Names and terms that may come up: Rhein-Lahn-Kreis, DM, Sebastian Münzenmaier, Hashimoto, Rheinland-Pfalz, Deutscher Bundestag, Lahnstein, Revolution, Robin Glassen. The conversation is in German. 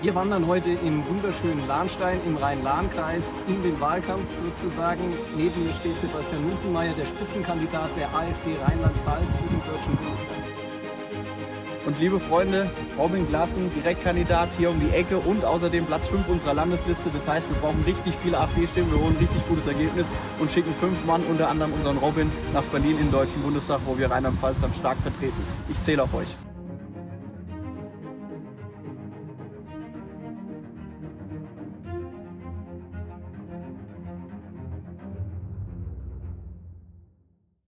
Wir wandern heute im wunderschönen Lahnstein im Rhein-Lahn-Kreis in den Wahlkampf sozusagen. Neben mir steht Sebastian Münzenmaier, der Spitzenkandidat der AfD Rheinland-Pfalz für den Deutschen Bundestag. Und liebe Freunde, Robin Glassen, Direktkandidat hier um die Ecke und außerdem Platz 5 unserer Landesliste. Das heißt, wir brauchen richtig viele AfD-Stimmen, wir holen ein richtig gutes Ergebnis und schicken 5 Mann, unter anderem unseren Robin, nach Berlin in den Deutschen Bundestag, wo wir Rheinland-Pfalz dann stark vertreten. Ich zähle auf euch.